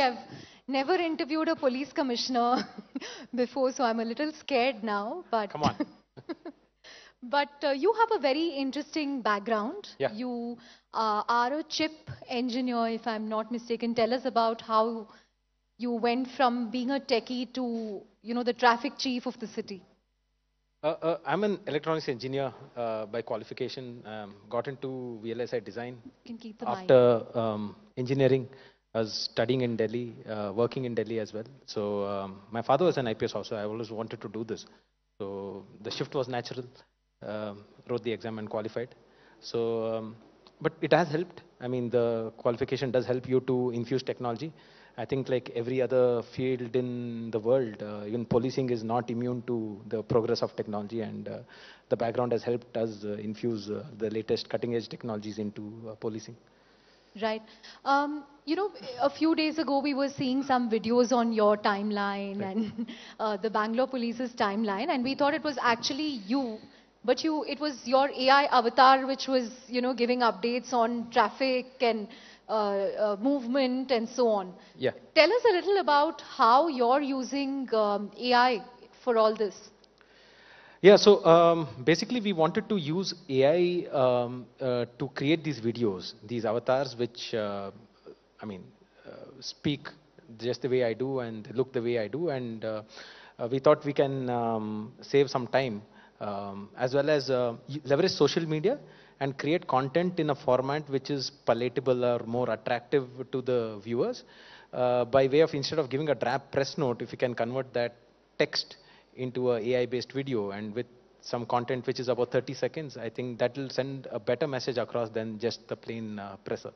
I've never interviewed a police commissioner before, so I'm a little scared now. But come on. But you have a very interesting background. Yeah. You are a chip engineer, if I'm not mistaken. Tell us about how you went from being a techie to, you know, the traffic chief of the city. I'm an electronics engineer by qualification. Got into VLSI design. You can keep the after engineering. I was studying in Delhi, working in Delhi as well. So my father was an IPS officer. I always wanted to do this. So the shift was natural. Wrote the exam and qualified. So, but it has helped. I mean, the qualification does help you to infuse technology. I think like every other field in the world, even policing is not immune to the progress of technology, and the background has helped us infuse the latest cutting-edge technologies into policing. Right. You know, a few days ago we were seeing some videos on your timeline, right, and the Bangalore police's timeline, and we thought it was actually you, but it was your AI avatar which was, you know, giving updates on traffic and movement and so on. Yeah. Tell us a little about how you're using AI for all this. Yeah, so basically we wanted to use AI to create these videos, these avatars which, I mean, speak just the way I do and look the way I do, and we thought we can save some time as well as leverage social media and create content in a format which is palatable or more attractive to the viewers by way of, instead of giving a drab press note, if you can convert that text into an AI-based video and with some content which is about 30 seconds, I think that will send a better message across than just the plain presser.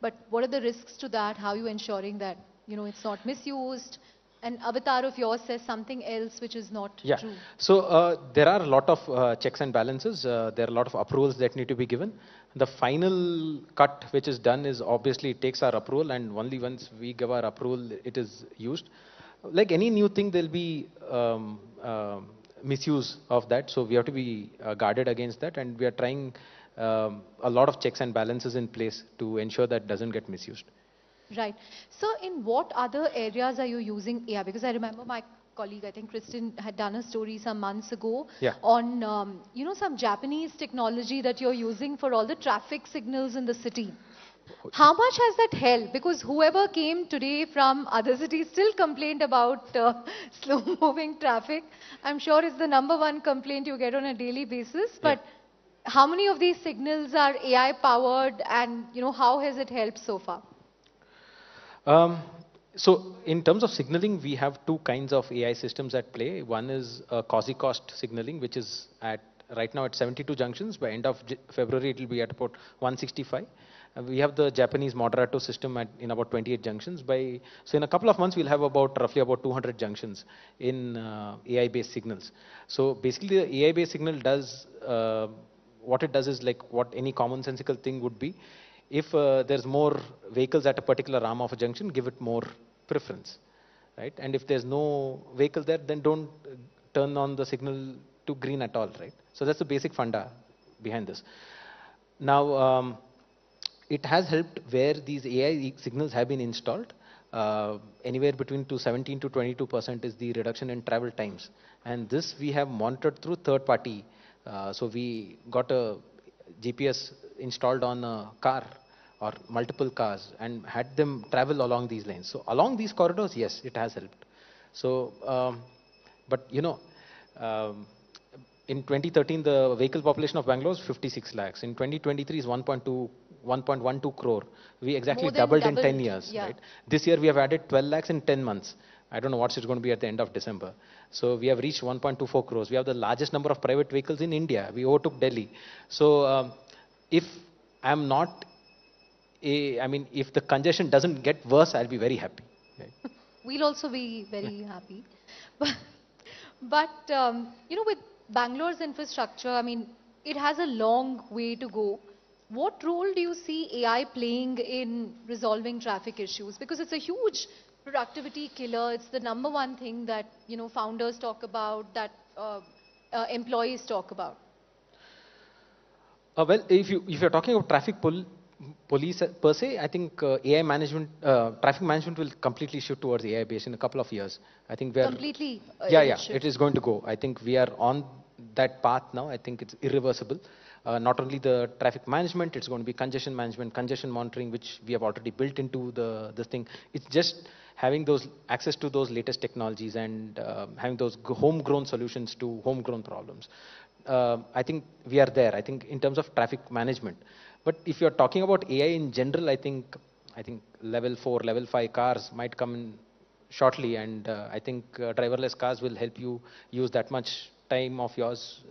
But what are the risks to that? How are you ensuring that, you know, it's not misused? An avatar of yours says something else which is not true. So there are a lot of checks and balances. There are a lot of approvals that need to be given. The final cut which is done is obviously it takes our approval, and only once we give our approval it is used. Like any new thing, there will be misuse of that, so we have to be guarded against that, and we are trying a lot of checks and balances in place to ensure that doesn't get misused. Right. So in what other areas are you using AI? Because I remember my colleague, I think Kristen, had done a story some months ago on, you know, some Japanese technology that you're using for all the traffic signals in the city. How much has that helped? Because whoever came today from other cities still complained about slow-moving traffic. I'm sure it's the #1 complaint you get on a daily basis. But how many of these signals are AI-powered, and you know, how has it helped so far? So in terms of signaling, we have two kinds of AI systems at play. One is quasi-cost signaling, which is at right now at 72 junctions. By end of February, it will be at about 165. We have the Japanese Moderato system in about 28 junctions. So in a couple of months, we'll have about roughly about 200 junctions in AI-based signals. So basically, the AI-based signal does, what it does is like what any commonsensical thing would be. If there's more vehicles at a particular arm of a junction, give it more preference, right? And if there's no vehicle there, then don't turn on the signal to green at all, right? So that's the basic funda behind this. Now, it has helped where these AI signals have been installed. Anywhere between 17% to 22% is the reduction in travel times. And this we have monitored through third party. So we got a GPS installed on a car or multiple cars and had them travel along these lanes. So along these corridors, yes, it has helped. So, but you know, in 2013, the vehicle population of Bangalore is 56 lakhs. In 2023, is 1.12 crore. We exactly doubled in 10 years. Yeah. Right? This year, we have added 12 lakhs in 10 months. I don't know what it's going to be at the end of December. So we have reached 1.24 crores. We have the largest number of private vehicles in India. We overtook Delhi. So if I'm not, I mean, if the congestion doesn't get worse, I'll be very happy. Right? We'll also be very happy. But you know, with Bangalore's infrastructure, I mean, it has a long way to go. What role do you see AI playing in resolving traffic issues? Because it's a huge productivity killer. It's the #1 thing that, you know, founders talk about, that employees talk about. Well, if you're talking about traffic pull, police per se, I think AI management, traffic management will completely shift towards AI based in a couple of years. I think we are completely. It is going to go. I think we are on that path now. I think it's irreversible. Not only the traffic management, it's going to be congestion management, congestion monitoring, which we have already built into the thing. It's just having those access to those latest technologies and having those homegrown solutions to homegrown problems. I think we are there. I think in terms of traffic management. But if you're talking about AI in general, I think level 4, level 5 cars might come in shortly, and I think driverless cars will help you use that much time of yours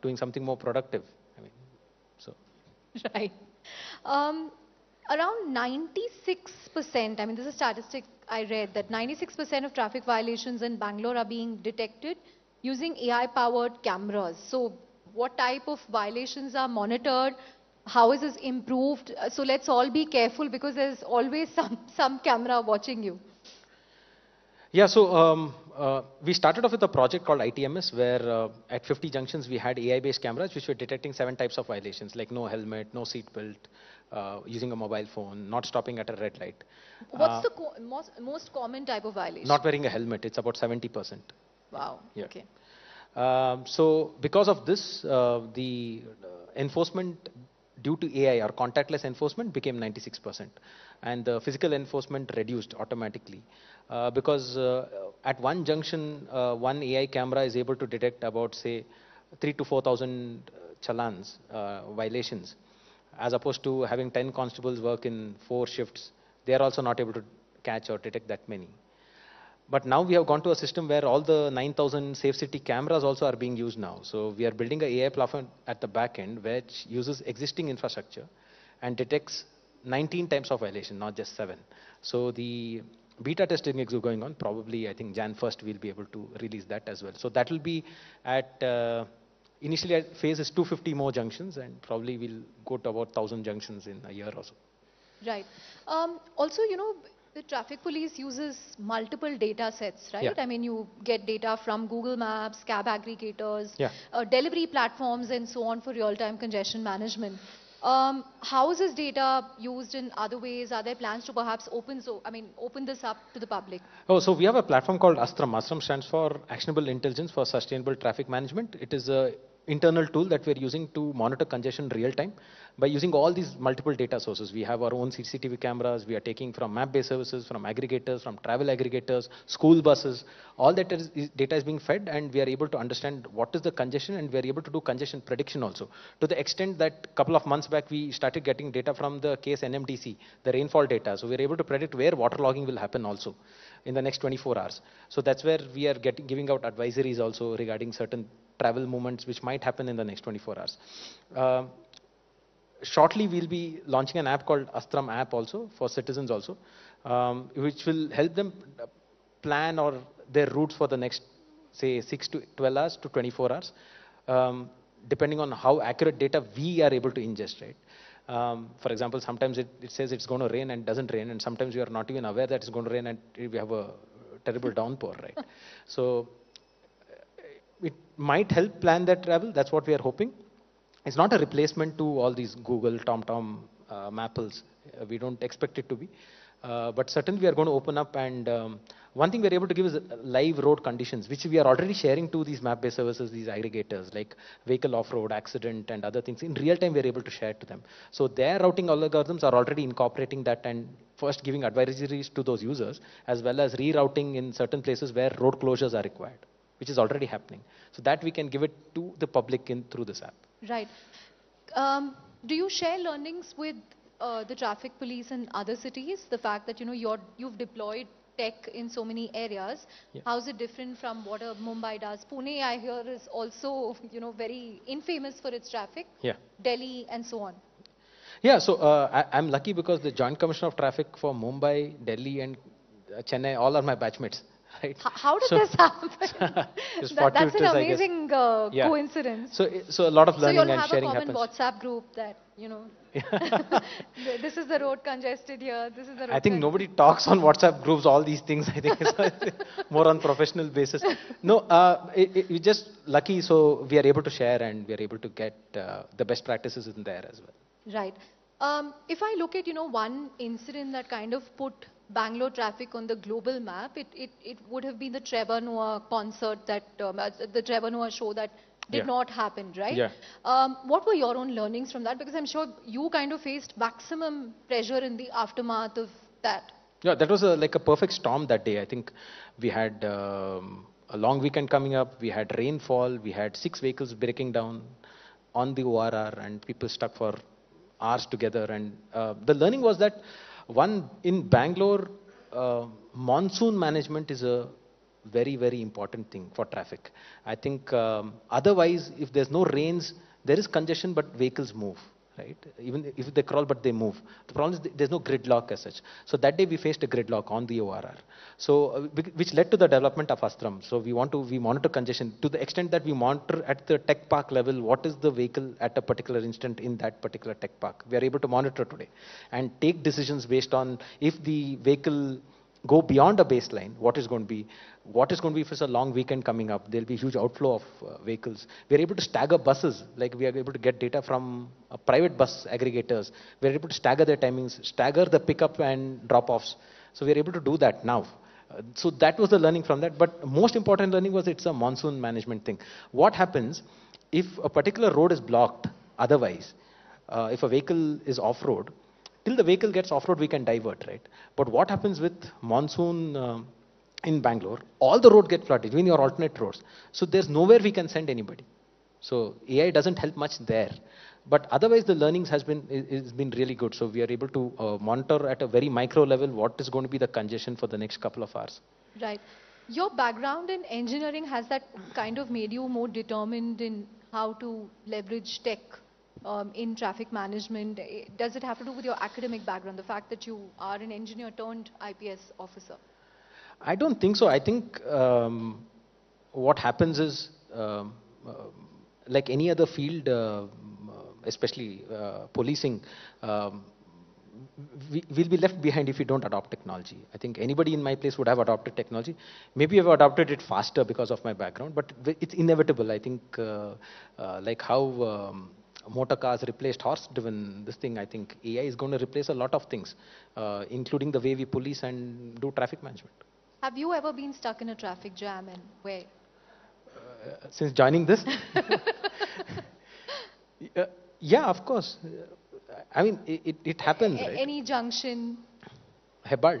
doing something more productive. I mean, so. Right. Around 96%, I mean, this is statistic I read, that 96% of traffic violations in Bangalore are being detected using AI-powered cameras. So what type of violations are monitored? How is this improved? So let's all be careful, because there's always some camera watching you. Yeah, so we started off with a project called ITMS, where at 50 junctions we had AI-based cameras which were detecting 7 types of violations, like no helmet, no seat belt, using a mobile phone, not stopping at a red light. What's the most common type of violation? Not wearing a helmet, it's about 70%. Wow, yeah. Okay. So because of this, the enforcement due to AI or contactless enforcement became 96%, and the physical enforcement reduced automatically because at one junction, one AI camera is able to detect about, say, 3,000 to 4,000 challans, violations, as opposed to having 10 constables work in 4 shifts. They are also not able to catch or detect that many. But now we have gone to a system where all the 9,000 Safe City cameras also are being used now. So we are building an AI platform at the back end which uses existing infrastructure and detects 19 types of violation, not just 7. So the beta testing is going on. Probably, I think, Jan 1st we'll be able to release that as well. So that will be at, initially at phase is 250 more junctions, and probably we'll go to about 1,000 junctions in a year or so. Right. Also, you know, the traffic police uses multiple data sets, right? Yeah. I mean, you get data from Google Maps, cab aggregators, delivery platforms, and so on for real-time congestion management. How is this data used in other ways? Are there plans to perhaps open this up to the public? Oh, so we have a platform called Astram. Astram stands for Actionable Intelligence for Sustainable Traffic Management. It is a internal tool that we're using to monitor congestion real time by using all these multiple data sources. We have our own CCTV cameras, we are taking from map-based services, from aggregators, from travel aggregators, school buses. All that data is being fed, and we are able to understand what is the congestion, and we are able to do congestion prediction also. To the extent that a couple of months back, we started getting data from the KSNMDC, the rainfall data. So we're able to predict where water logging will happen also in the next 24 hours. So that's where we are giving out advisories also regarding certain travel movements which might happen in the next 24 hours. Shortly, we'll be launching an app called Astram app also for citizens also, which will help them plan or their routes for the next, say, 6 to 12 hours to 24 hours, depending on how accurate data we are able to ingest, right? For example, sometimes it says it's going to rain and doesn't rain, and sometimes we are not even aware that it's going to rain and we have a terrible downpour, right? So it might help plan that travel. That's what we are hoping. It's not a replacement to all these Google, TomTom, Mapples. We don't expect it to be. But certainly we are going to open up, and one thing we are able to give is live road conditions, which we are already sharing to these map-based services, these aggregators, like vehicle off-road, accident, and other things. In real time, we are able to share to them. So their routing algorithms are already incorporating that, and first giving advisories to those users, as well as rerouting in certain places where road closures are required, which is already happening. So that we can give it to the public through this app. Right. Do you share learnings with the traffic police in other cities? The fact that, you know, you've deployed tech in so many areas. Yeah. How is it different from what Mumbai does? Pune, I hear, is also, you know, very infamous for its traffic. Yeah. Delhi and so on. Yeah, so I'm lucky because the Joint Commissioner of Traffic for Mumbai, Delhi and Chennai, all are my batchmates. Right. How did this happen? That's an amazing coincidence. So a lot of learning and sharing happens. So you'll have a common WhatsApp group that, you know, this is the road congested here, this is the road. I think nobody talks on WhatsApp groups, all these things, I think. More on professional basis. No, we're just lucky, so we are able to share, and we are able to get the best practices in there as well. Right. If I look at, one incident that kind of put Bangalore traffic on the global map, it would have been the Trevor Noah concert, that the Trevor Noah show that did not happen, right? Yeah. What were your own learnings from that? Because I'm sure you kind of faced maximum pressure in the aftermath of that. Yeah, that was like a perfect storm that day. I think we had a long weekend coming up, we had rainfall, we had 6 vehicles breaking down on the ORR and people stuck for hours together. And the learning was that one, in Bangalore, monsoon management is a very, very important thing for traffic. I think otherwise, if there's no rains, there is congestion, but vehicles move, right? Even if they crawl, but they move. The problem is there's no gridlock as such. So that day we faced a gridlock on the ORR, so, which led to the development of Astram. So we monitor congestion to the extent that we monitor at the tech park level what is the vehicle at a particular instant in that particular tech park. We are able to monitor today and take decisions based on if the vehicle go beyond a baseline, what is going to be. What is going to be if it's a long weekend coming up, there will be huge outflow of vehicles. We are able to stagger buses, like we are able to get data from private bus aggregators. We are able to stagger their timings, stagger the pickup and drop-offs. So we are able to do that now. So that was the learning from that. But most important learning was it's a monsoon management thing. What happens if a particular road is blocked otherwise, if a vehicle is off-road, till the vehicle gets off-road, we can divert, right? But what happens with monsoon in Bangalore? All the roads get flooded, even your alternate roads. So there's nowhere we can send anybody. So AI doesn't help much there. But otherwise, the learnings has been really good. So we are able to monitor at a very micro level what is going to be the congestion for the next couple of hours. Right. Your background in engineering, has that kind of made you more determined in how to leverage tech in traffic management? Does it have to do with your academic background, the fact that you are an engineer turned IPS officer? I don't think so. I think what happens is, like any other field, especially policing, we'll be left behind if we don't adopt technology. I think anybody in my place would have adopted technology. Maybe I've adopted it faster because of my background, but it's inevitable. I think like how motor cars replaced horse-driven this thing, I think AI is going to replace a lot of things, including the way we police and do traffic management. Have you ever been stuck in a traffic jam, and where? Since joining this? Yeah, of course. I mean, it happens, right? Any junction? Hebal.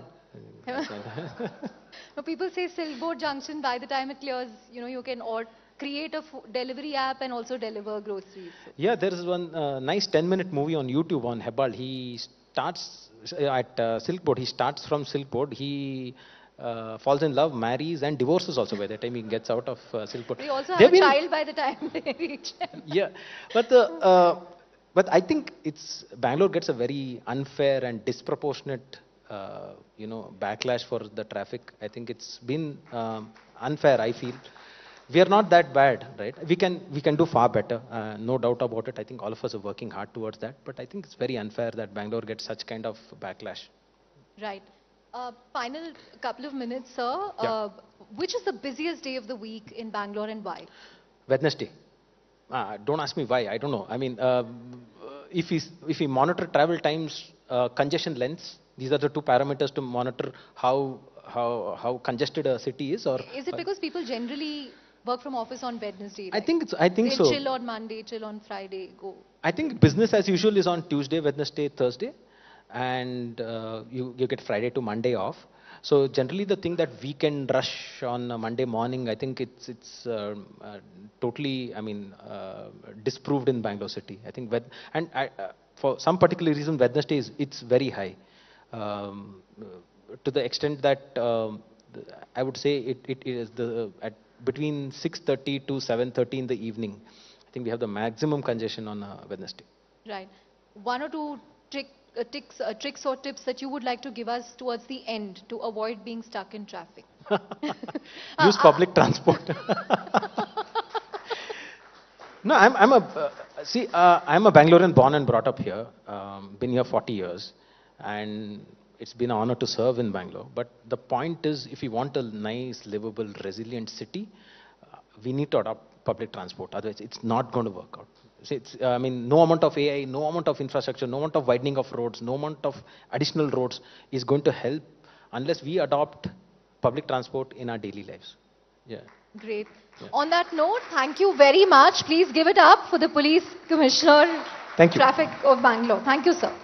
No, people say Silkboard junction, by the time it clears, you can order, create a delivery app and also deliver groceries. Yeah, there is one nice 10-minute movie on YouTube on Hebal. He starts at Silkboard. He starts from Silkboard. He falls in love, marries, and divorces also by the time he gets out of Silkboard. They also have a child by the time they reach him. Yeah, but I think Bangalore gets a very unfair and disproportionate backlash for the traffic. I think it's been unfair, I feel. We are not that bad, right? We can do far better, no doubt about it. I think all of us are working hard towards that, but I think it's very unfair that Bangalore gets such kind of backlash. Right. Final couple of minutes, sir. Yeah. Which is the busiest day of the week in Bangalore and why? Wednesday. Don't ask me why, I don't know. I mean, if we monitor travel times, congestion lengths, these are the two parameters to monitor how congested a city is. Or is it because people generally work from office on Wednesday, right? I think so. They chill on Monday, chill on Friday, go. I think business as usual is on Tuesday, Wednesday, Thursday, and you get Friday to Monday off. So generally the thing that weekend rush on a Monday morning, I think it's totally, I mean, disproved in Bangalore city. I think, for some particular reason, Wednesday it's very high, to the extent that I would say it is between 6:30 to 7:30 in the evening. I think we have the maximum congestion on Wednesday. Right. One or two tricks or tips that you would like to give us towards the end to avoid being stuck in traffic. Use public transport. No, I'm a Bangalorean born and brought up here. Been here 40 years, and it's been an honor to serve in Bangalore. But the point is, if we want a nice, livable, resilient city, we need to adopt public transport. Otherwise, it's not going to work out. I mean, no amount of AI, no amount of infrastructure, no amount of widening of roads, no amount of additional roads is going to help unless we adopt public transport in our daily lives. Yeah. Great. Yeah. On that note, thank you very much. Please give it up for the Police Commissioner, Traffic of Bangalore. Thank you, sir.